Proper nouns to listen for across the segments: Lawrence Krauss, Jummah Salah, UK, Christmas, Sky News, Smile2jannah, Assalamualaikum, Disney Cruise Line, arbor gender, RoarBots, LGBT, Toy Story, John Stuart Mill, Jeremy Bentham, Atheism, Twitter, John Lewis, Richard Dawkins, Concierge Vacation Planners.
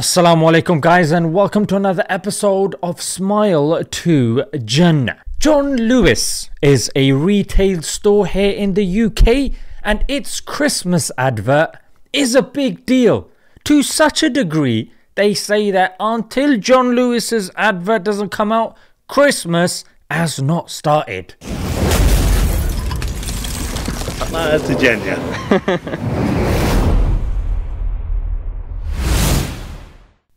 Assalamualaikum guys, and welcome to another episode of Smile2jannah. John Lewis is a retail store here in the UK, and its Christmas advert is a big deal to such a degree they say that until John Lewis's advert doesn't come out, Christmas has not started. That's a genius.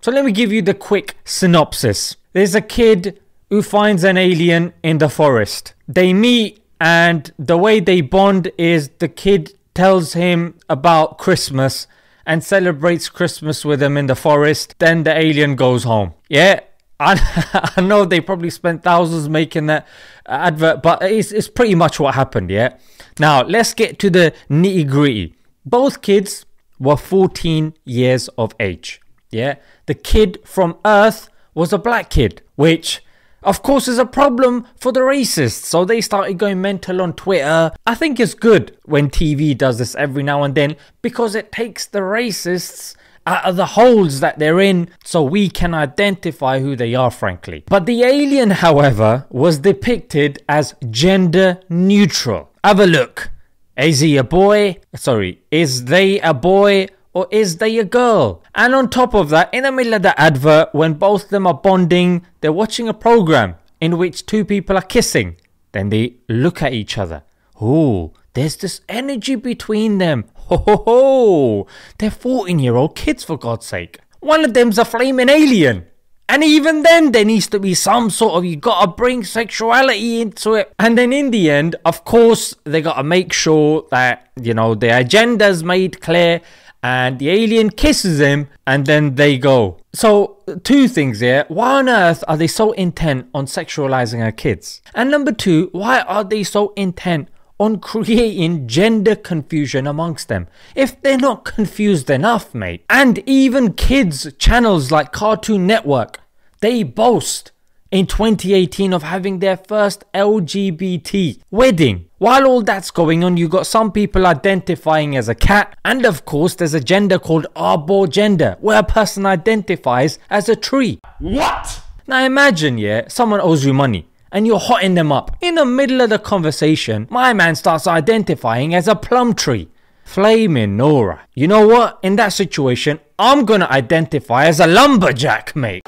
So let me give you the quick synopsis. There's a kid who finds an alien in the forest. They meet, and the way they bond is the kid tells him about Christmas and celebrates Christmas with him in the forest. Then the alien goes home. Yeah, I know they probably spent thousands making that advert, but it's pretty much what happened, yeah? Now, let's get to the nitty-gritty. Both kids were 14 years of age. Yeah, the kid from Earth was a black kid, which of course is a problem for the racists, so they started going mental on Twitter. I think it's good when TV does this every now and then, because it takes the racists out of the holes that they're in, so we can identify who they are, frankly. But the alien, however, was depicted as gender neutral. Have a look. Is he a boy? Sorry, is they a boy? Or is they a girl? And on top of that, in the middle of the advert, when both of them are bonding, they're watching a program in which two people are kissing. Then they look at each other. Ooh, there's this energy between them. Ho ho ho! They're 14-year-old kids, for God's sake. One of them's a flaming alien. And even then, there needs to be some sort of, you gotta bring sexuality into it. And then in the end, of course, they gotta make sure that, you know, their agenda's made clear. And the alien kisses him, and then they go. So, two things here. Why on earth are they so intent on sexualizing our kids? And number two, why are they so intent on creating gender confusion amongst them? If they're not confused enough, mate. And even kids' channels like Cartoon Network, they boast in 2018 of having their first LGBT wedding. While all that's going on, you got some people identifying as a cat, and of course there's a gender called arbor gender, where a person identifies as a tree. What? Now imagine, yeah, someone owes you money and you're hotting them up. In the middle of the conversation, my man starts identifying as a plum tree. Flaming Nora. You know what? In that situation, I'm gonna identify as a lumberjack, mate.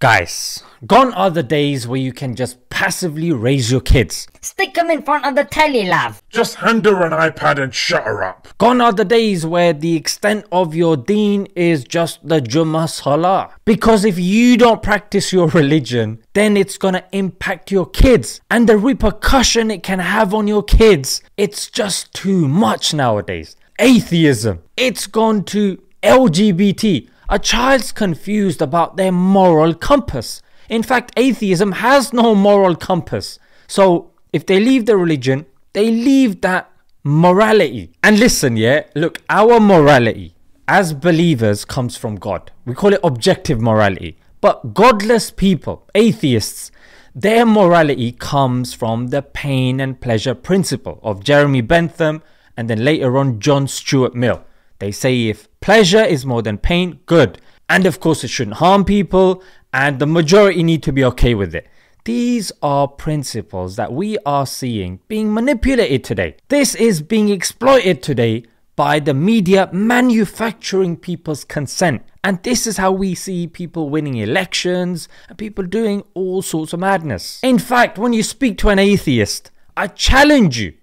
Guys, gone are the days where you can just passively raise your kids. Stick them in front of the telly, love. Just hand her an iPad and shut her up. Gone are the days where the extent of your deen is just the Jummah Salah. Because if you don't practice your religion, then it's gonna impact your kids. And the repercussion it can have on your kids, it's just too much nowadays. Atheism, it's gone to LGBT. A child's confused about their moral compass. In fact, atheism has no moral compass. So, if they leave the religion, they leave that morality. And listen, yeah, look, our morality as believers comes from God. We call it objective morality. But godless people, atheists, their morality comes from the pain and pleasure principle of Jeremy Bentham, and then later on John Stuart Mill. They say if pleasure is more than pain, good. And of course it shouldn't harm people, and the majority need to be okay with it. These are principles that we are seeing being manipulated today. This is being exploited today by the media manufacturing people's consent. And this is how we see people winning elections and people doing all sorts of madness. In fact, when you speak to an atheist, I challenge you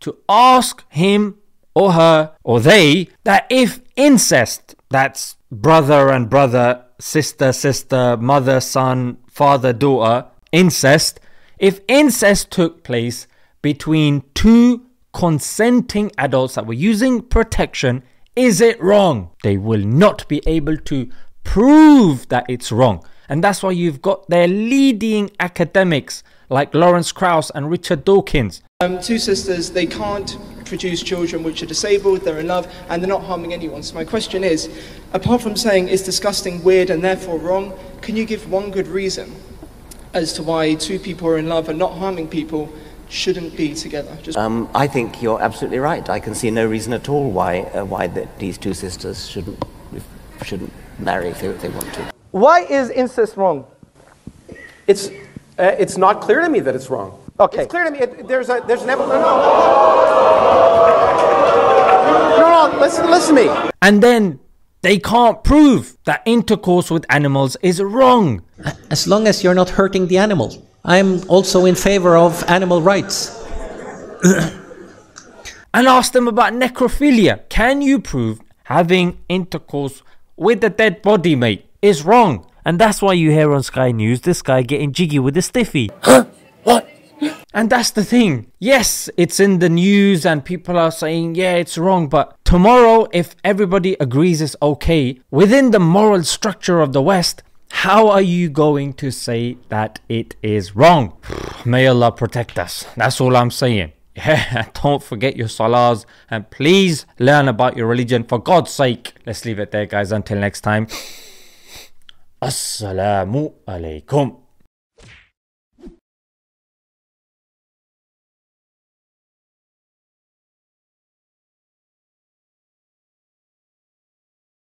to ask him or her or they that if incest, that's brother and brother, sister sister, mother son, father daughter, incest, if incest took place between two consenting adults that were using protection, is it wrong? They will not be able to prove that it's wrong. And that's why you've got their leading academics like Lawrence Krauss and Richard Dawkins. Two sisters, they can't produce children which are disabled, they're in love, and they're not harming anyone. So my question is, apart from saying it's disgusting, weird, and therefore wrong, can you give one good reason as to why two people who are in love and not harming people shouldn't be together? I think you're absolutely right. I can see no reason at all why these two sisters shouldn't shouldn't marry if they want to. Why is incest wrong? It's not clear to me that it's wrong. Okay. It's clear to me. There's an evolution. No, listen to me. And then they can't prove that intercourse with animals is wrong. As long as you're not hurting the animal. I'm also in favor of animal rights. And ask them about necrophilia. Can you prove having intercourse with a dead body, mate, is wrong? And that's why you hear on Sky News this guy getting jiggy with a stiffy. Huh? What? And that's the thing. Yes, it's in the news and people are saying, yeah, it's wrong. But tomorrow, if everybody agrees it's okay, within the moral structure of the West, how are you going to say that it is wrong? May Allah protect us. That's all I'm saying. Yeah, don't forget your salahs and please learn about your religion for God's sake. Let's leave it there, guys. Until next time. Assalamu alaikum.